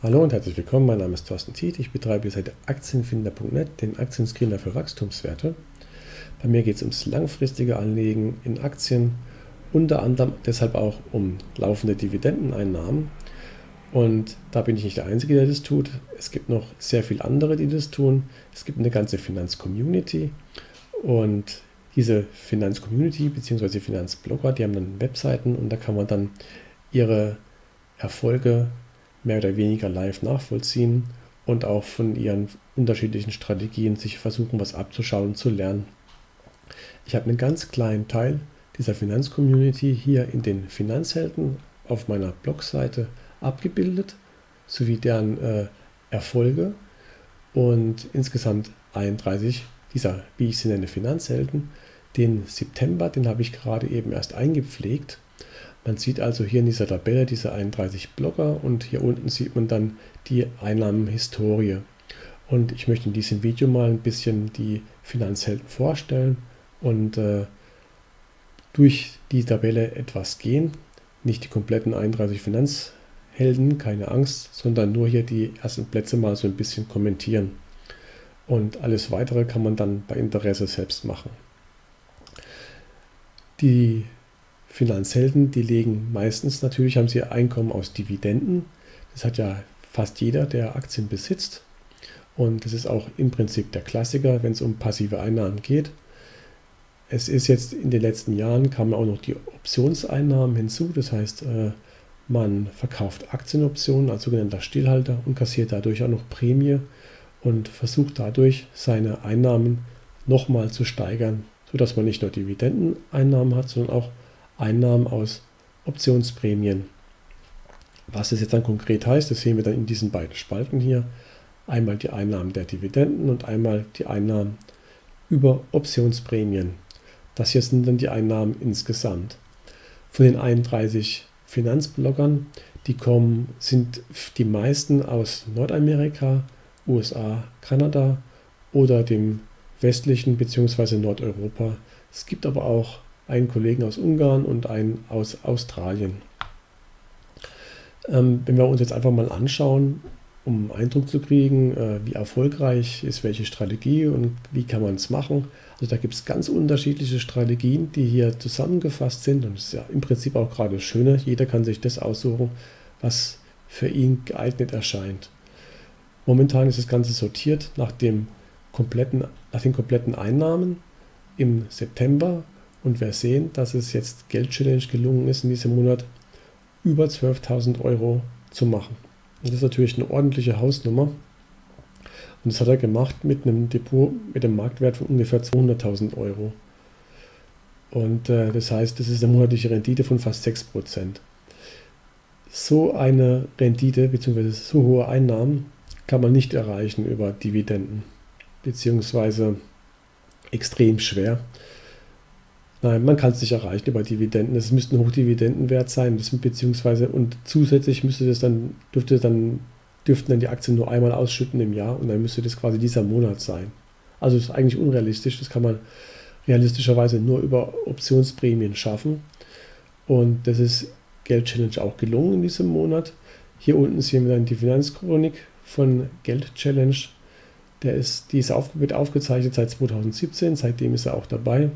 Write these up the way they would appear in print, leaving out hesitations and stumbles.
Hallo und herzlich willkommen, mein Name ist Thorsten Tiet, ich betreibe die Seite Aktienfinder.net, den Aktienscreener für Wachstumswerte. Bei mir geht es ums langfristige Anlegen in Aktien, unter anderem deshalb auch um laufende Dividendeneinnahmen. Und da bin ich nicht der Einzige, der das tut. Es gibt noch sehr viele andere, die das tun. Es gibt eine ganze Finanzcommunity und diese Finanzcommunity bzw. Finanzblogger, die haben dann Webseiten und da kann man dann ihre Erfolge mehr oder weniger live nachvollziehen und auch von ihren unterschiedlichen Strategien sich versuchen, was abzuschauen, zu lernen. Ich habe einen ganz kleinen Teil dieser Finanzcommunity hier in den Finanzhelden auf meiner Blogseite abgebildet, sowie deren Erfolge, und insgesamt 31 dieser, wie ich sie nenne, Finanzhelden. Den September, den habe ich gerade eben erst eingepflegt. Man sieht also hier in dieser Tabelle diese 31 Blogger und hier unten sieht man dann die Einnahmenhistorie. Und ich möchte in diesem Video mal ein bisschen die Finanzhelden vorstellen und durch die Tabelle etwas gehen. Nicht die kompletten 31 Finanzhelden, keine Angst, sondern nur hier die ersten Plätze mal so ein bisschen kommentieren. Und alles Weitere kann man dann bei Interesse selbst machen. Die Finanzhelden, die legen meistens, natürlich haben sie Einkommen aus Dividenden. Das hat ja fast jeder, der Aktien besitzt. Und das ist auch im Prinzip der Klassiker, wenn es um passive Einnahmen geht. Es ist jetzt in den letzten Jahren, kamen auch noch die Optionseinnahmen hinzu. Das heißt, man verkauft Aktienoptionen als sogenannter Stillhalter und kassiert dadurch auch noch Prämie und versucht dadurch, seine Einnahmen nochmal zu steigern, sodass man nicht nur Dividendeneinnahmen hat, sondern auch Einnahmen aus Optionsprämien. Was das jetzt dann konkret heißt, das sehen wir dann in diesen beiden Spalten hier. Einmal die Einnahmen der Dividenden und einmal die Einnahmen über Optionsprämien. Das hier sind dann die Einnahmen insgesamt. Von den 31 Finanzbloggern, die kommen, sind die meisten aus Nordamerika, USA, Kanada oder dem westlichen bzw. Nordeuropa. Es gibt aber auch einen Kollegen aus Ungarn und einen aus Australien. Wenn wir uns jetzt einfach mal anschauen, um einen Eindruck zu kriegen, wie erfolgreich ist welche Strategie und wie kann man es machen. Also da gibt es ganz unterschiedliche Strategien, die hier zusammengefasst sind, und das ist ja im Prinzip auch gerade das Schöne. Jeder kann sich das aussuchen, was für ihn geeignet erscheint. Momentan ist das Ganze sortiert nach den kompletten Einnahmen im September. Und wir sehen, dass es jetzt Geld-Challenge gelungen ist, in diesem Monat über 12.000 Euro zu machen. Und das ist natürlich eine ordentliche Hausnummer. Und das hat er gemacht mit einem Depot mit einem Marktwert von ungefähr 200.000 Euro. Und das heißt, das ist eine monatliche Rendite von fast 6%. So eine Rendite bzw. so hohe Einnahmen kann man nicht erreichen über Dividenden, beziehungsweise extrem schwer. Nein, man kann es nicht erreichen über Dividenden. Es müsste ein Hochdividendenwert sein, beziehungsweise, und zusätzlich dürften dann die Aktien nur einmal ausschütten im Jahr, und dann müsste das quasi dieser Monat sein. Also das ist eigentlich unrealistisch. Das kann man realistischerweise nur über Optionsprämien schaffen. Und das ist Geld-Challenge auch gelungen in diesem Monat. Hier unten sehen wir dann die Finanzchronik von Geld-Challenge. Die wird aufgezeichnet seit 2017, seitdem ist er auch dabei.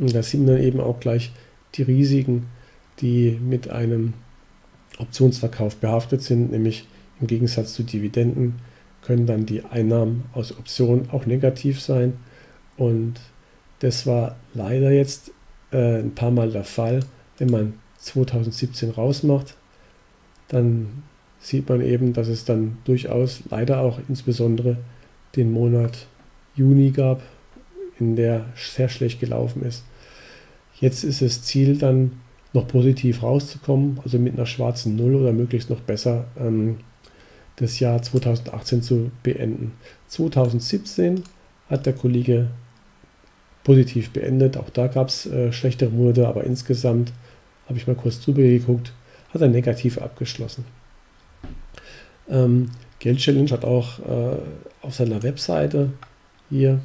Und da sieht man dann eben auch gleich die Risiken, die mit einem Optionsverkauf behaftet sind, nämlich im Gegensatz zu Dividenden können dann die Einnahmen aus Optionen auch negativ sein. Und das war leider jetzt ein paar Mal der Fall. Wenn man 2017 rausmacht, dann sieht man eben, dass es dann durchaus leider auch insbesondere den Monat Juni gab, in der sehr schlecht gelaufen ist. Jetzt ist das Ziel dann noch positiv rauszukommen, also mit einer schwarzen Null oder möglichst noch besser das Jahr 2018 zu beenden. 2017 hat der Kollege positiv beendet, auch da gab es schlechtere Monate, aber insgesamt, habe ich mal kurz drüber geguckt, hat er negativ abgeschlossen. Geld-Challenge hat auch auf seiner Webseite hier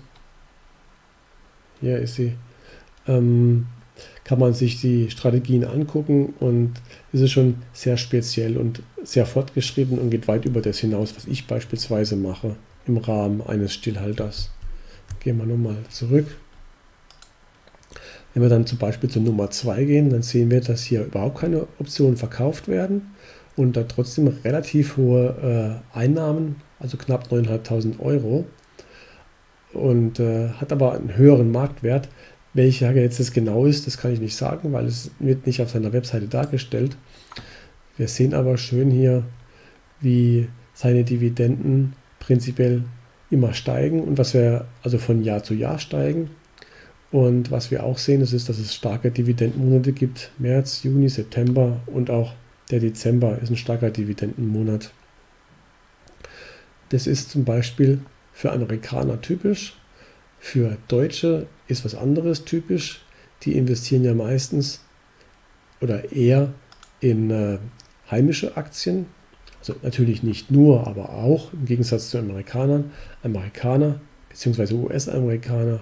ist sie, kann man sich die Strategien angucken und es ist schon sehr speziell und sehr fortgeschritten und geht weit über das hinaus, was ich beispielsweise mache im Rahmen eines Stillhalters. Gehen wir nochmal zurück. Wenn wir dann zum Beispiel zur Nummer 2 gehen, dann sehen wir, dass hier überhaupt keine Optionen verkauft werden und da trotzdem relativ hohe Einnahmen, also knapp 9.500 Euro, und hat aber einen höheren Marktwert. Welcher jetzt das genau ist, das kann ich nicht sagen, weil es wird nicht auf seiner Webseite dargestellt. Wir sehen aber schön hier, wie seine Dividenden prinzipiell immer steigen und was wir also von Jahr zu Jahr steigen. Und was wir auch sehen, ist, dass es starke Dividendenmonate gibt. März, Juni, September und auch der Dezember ist ein starker Dividendenmonat. Das ist zum Beispiel für Amerikaner typisch. Für Deutsche ist was anderes typisch. Die investieren ja meistens oder eher in heimische Aktien. Also natürlich nicht nur, aber auch im Gegensatz zu Amerikanern. Amerikaner bzw. US-Amerikaner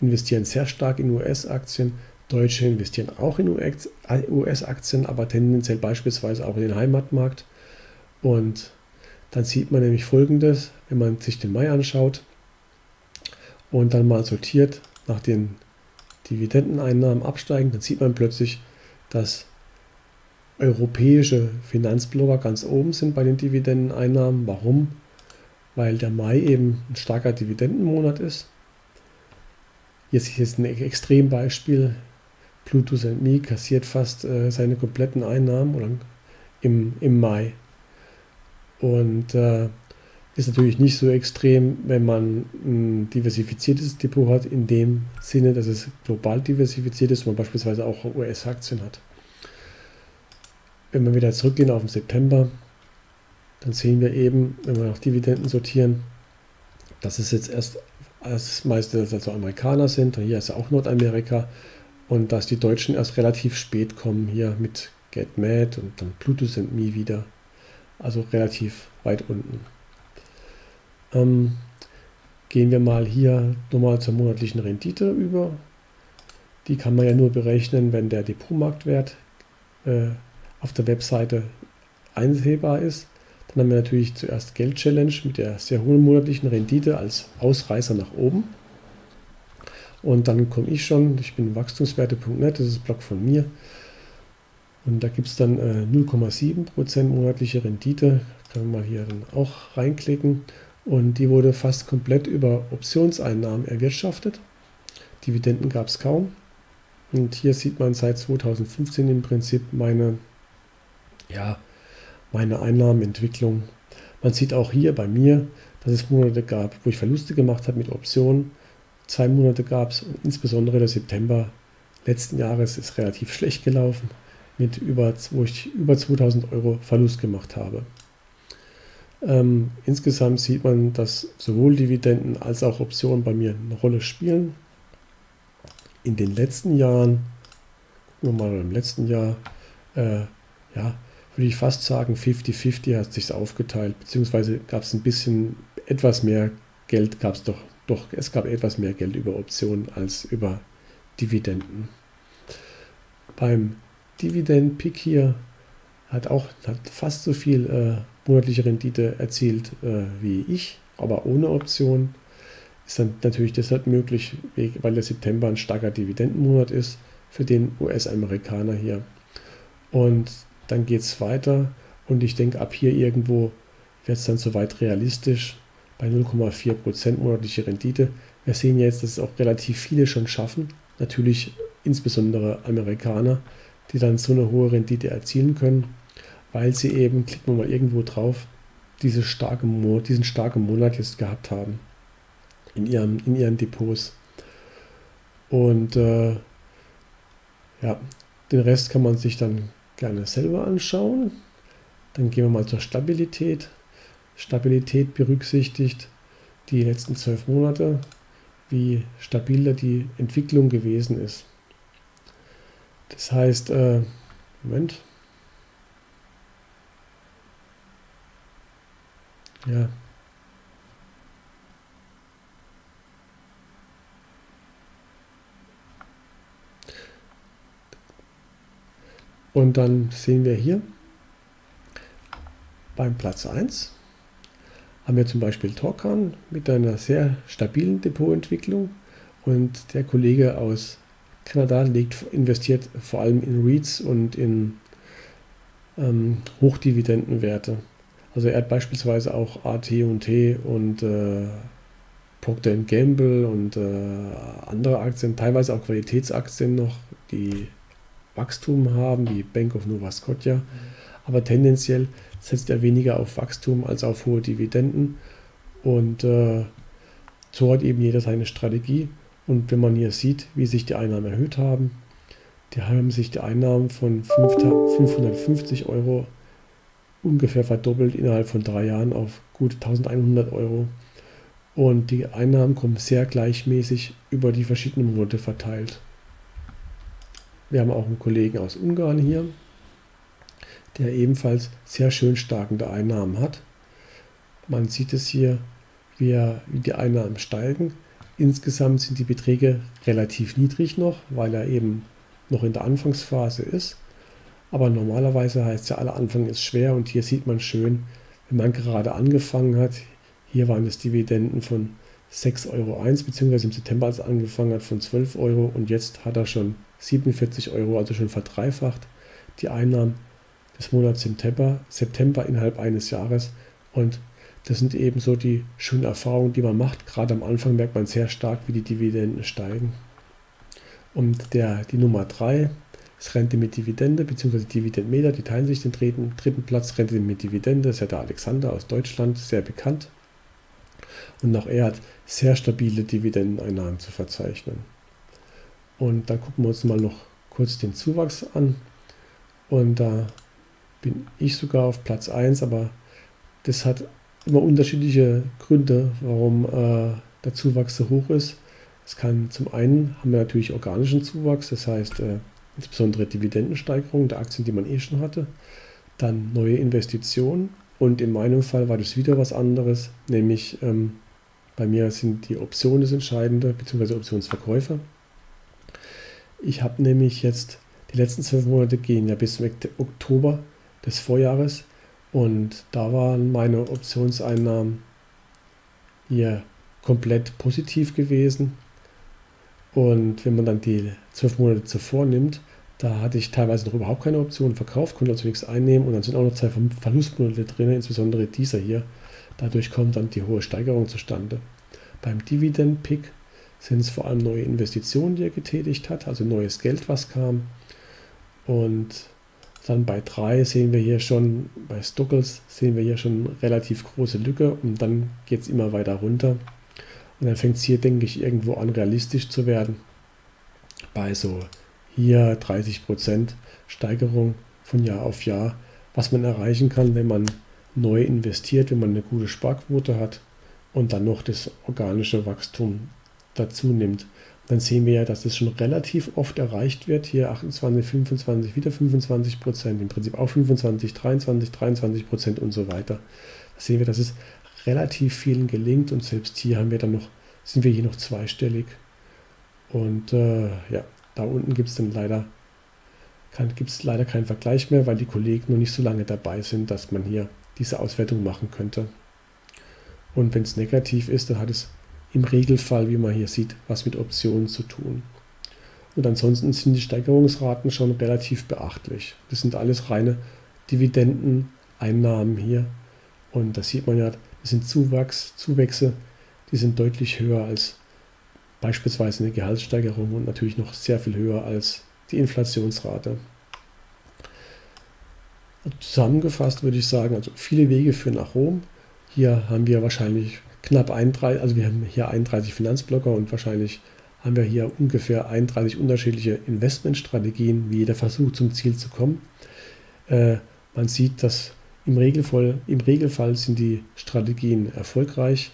investieren sehr stark in US-Aktien. Deutsche investieren auch in US-Aktien, aber tendenziell beispielsweise auch in den Heimatmarkt. Und dann sieht man nämlich Folgendes, wenn man sich den Mai anschaut und dann mal sortiert nach den Dividendeneinnahmen absteigen, dann sieht man plötzlich, dass europäische Finanzblogger ganz oben sind bei den Dividendeneinnahmen. Warum? Weil der Mai eben ein starker Dividendenmonat ist. Jetzt ist ein Extrembeispiel. Pluto and Me kassiert fast seine kompletten Einnahmen oder im Mai. Und ist natürlich nicht so extrem, wenn man ein diversifiziertes Depot hat, in dem Sinne, dass es global diversifiziert ist, wo man beispielsweise auch US-Aktien hat. Wenn wir wieder zurückgehen auf den September, dann sehen wir eben, wenn wir nach Dividenden sortieren, dass es jetzt erst als meistens also Amerikaner sind, und hier ist auch Nordamerika, und dass die Deutschen erst relativ spät kommen, hier mit GetMaid und dann Pluto and Me wieder, also relativ weit unten. Gehen wir mal hier nochmal zur monatlichen Rendite über. Die kann man ja nur berechnen, wenn der Depotmarktwert auf der Webseite einsehbar ist. Dann haben wir natürlich zuerst Geld-Challenge mit der sehr hohen monatlichen Rendite als Ausreißer nach oben. Und dann komme ich schon, ich bin wachstumswerte.net, das ist ein Blog von mir. Und da gibt es dann 0,7% monatliche Rendite. Können wir mal hier dann auch reinklicken. Und die wurde fast komplett über Optionseinnahmen erwirtschaftet. Dividenden gab es kaum. Und hier sieht man seit 2015 im Prinzip meine Einnahmenentwicklung. Man sieht auch hier bei mir, dass es Monate gab, wo ich Verluste gemacht habe mit Optionen. 2 Monate gab es, und insbesondere der September letzten Jahres ist relativ schlecht gelaufen, wo ich über 2.000 Euro Verlust gemacht habe. Insgesamt sieht man, dass sowohl Dividenden als auch Optionen bei mir eine Rolle spielen. In den letzten Jahren, gucken wir mal im letzten Jahr, würde ich fast sagen 50-50 hat sich aufgeteilt, beziehungsweise gab es ein bisschen etwas mehr Geld, es gab etwas mehr Geld über Optionen als über Dividenden. Beim Dividend-Pick hier hat fast so viel monatliche Rendite erzielt wie ich, aber ohne Option. Ist dann natürlich deshalb möglich, weil der September ein starker Dividendenmonat ist für den US-Amerikaner hier. Und dann geht es weiter und ich denke, ab hier irgendwo wird es dann soweit realistisch bei 0,4% monatliche Rendite. Wir sehen jetzt, dass es auch relativ viele schon schaffen, natürlich insbesondere Amerikaner, die dann so eine hohe Rendite erzielen können, weil sie eben, klicken wir mal irgendwo drauf, diesen starken Monat jetzt gehabt haben in ihren Depots. Und den Rest kann man sich dann gerne selber anschauen. Dann gehen wir mal zur Stabilität. Stabilität berücksichtigt die letzten 12 Monate, wie stabiler die Entwicklung gewesen ist. Das heißt, Und dann sehen wir hier beim Platz 1 haben wir zum Beispiel Torcan mit einer sehr stabilen Depotentwicklung, und der Kollege aus Kanada investiert vor allem in REITs und in Hochdividendenwerte. Also er hat beispielsweise auch AT&T und Procter & Gamble und andere Aktien, teilweise auch Qualitätsaktien noch, die Wachstum haben, wie Bank of Nova Scotia. Aber tendenziell setzt er weniger auf Wachstum als auf hohe Dividenden. Und so hat eben jeder seine Strategie. Und wenn man hier sieht, wie sich die Einnahmen erhöht haben, die haben sich die Einnahmen von 550 € ungefähr verdoppelt innerhalb von 3 Jahren auf gut 1100 €. Und die Einnahmen kommen sehr gleichmäßig über die verschiedenen Monate verteilt. Wir haben auch einen Kollegen aus Ungarn hier, der ebenfalls sehr schön steigende Einnahmen hat. Man sieht es hier, wie die Einnahmen steigen. Insgesamt sind die Beträge relativ niedrig noch, weil er eben noch in der Anfangsphase ist. Aber normalerweise heißt es ja, aller Anfang ist schwer, und hier sieht man schön, wenn man gerade angefangen hat, hier waren es Dividenden von 6,01 €, beziehungsweise im September, als er angefangen hat, von 12 €, und jetzt hat er schon 47 €, also schon verdreifacht die Einnahmen des Monats September innerhalb eines Jahres. Und das sind eben so die schönen Erfahrungen, die man macht. Gerade am Anfang merkt man sehr stark, wie die Dividenden steigen. Und die Nummer 3 ist Rente mit Dividende, beziehungsweise Dividendmeter, die teilen sich den dritten Platz. Rente mit Dividende ist ja der Alexander aus Deutschland, sehr bekannt. Und auch er hat sehr stabile Dividendeneinnahmen zu verzeichnen. Und dann gucken wir uns mal noch kurz den Zuwachs an. Und da bin ich sogar auf Platz 1, aber das hat immer unterschiedliche Gründe, warum der Zuwachs so hoch ist. Es kann zum einen, haben wir natürlich organischen Zuwachs, das heißt insbesondere Dividendensteigerung der Aktien, die man eh schon hatte, dann neue Investitionen, und in meinem Fall war das wieder was anderes, nämlich bei mir sind die Optionen das Entscheidende, beziehungsweise Optionsverkäufe. Ich habe nämlich jetzt, die letzten 12 Monate gehen ja bis zum Oktober des Vorjahres, und da waren meine Optionseinnahmen hier komplett positiv gewesen. Und wenn man dann die 12 Monate zuvor nimmt, da hatte ich teilweise noch überhaupt keine Optionen verkauft, konnte also nichts einnehmen, und dann sind auch noch 2 Verlustmonate drin, insbesondere dieser hier. Dadurch kommt dann die hohe Steigerung zustande. Beim Dividend-Pick sind es vor allem neue Investitionen, die er getätigt hat, also neues Geld, was kam. Und dann bei 3 sehen wir hier schon, bei Stockels sehen wir hier schon eine relativ große Lücke, und dann geht es immer weiter runter. Und dann fängt es hier, denke ich, irgendwo an, realistisch zu werden. Bei so hier 30% Steigerung von Jahr auf Jahr, was man erreichen kann, wenn man neu investiert, wenn man eine gute Sparquote hat und dann noch das organische Wachstum dazu nimmt. Dann sehen wir ja, dass das schon relativ oft erreicht wird. Hier 28, 25, wieder 25%, im Prinzip auch 25, 23, 23% und so weiter. Da sehen wir, dass es relativ vielen gelingt, und selbst hier haben wir dann noch, sind wir hier noch zweistellig. Und ja, da unten gibt es dann leider keinen Vergleich mehr, weil die Kollegen noch nicht so lange dabei sind, dass man hier diese Auswertung machen könnte. Und wenn es negativ ist, dann hat es im Regelfall, wie man hier sieht, was mit Optionen zu tun. Und ansonsten sind die Steigerungsraten schon relativ beachtlich. Das sind alles reine Dividendeneinnahmen hier. Und das sieht man ja, das sind Zuwächse, die sind deutlich höher als beispielsweise eine Gehaltssteigerung und natürlich noch sehr viel höher als die Inflationsrate. Zusammengefasst würde ich sagen, also viele Wege führen nach Rom. Hier haben wir wahrscheinlich knapp 31, also wir haben hier 31 Finanzblocker, und wahrscheinlich haben wir hier ungefähr 31 unterschiedliche Investmentstrategien, wie jeder versucht, zum Ziel zu kommen. Man sieht, dass im Regelfall sind die Strategien erfolgreich,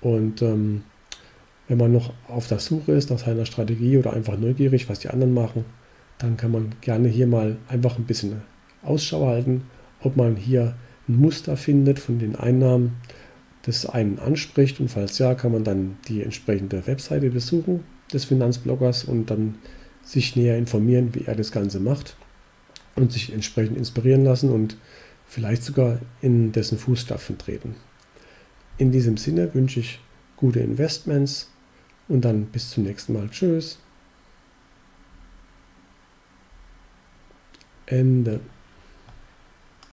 und wenn man noch auf der Suche ist nach seiner Strategie oder einfach neugierig, was die anderen machen, dann kann man gerne hier mal einfach ein bisschen Ausschau halten, ob man hier ein Muster findet von den Einnahmen, das einen anspricht, und falls ja, kann man dann die entsprechende Webseite besuchen des Finanzbloggers und dann sich näher informieren, wie er das Ganze macht. und sich entsprechend inspirieren lassen und vielleicht sogar in dessen Fußstapfen treten. In diesem Sinne wünsche ich gute Investments und dann bis zum nächsten Mal. Tschüss. Ende.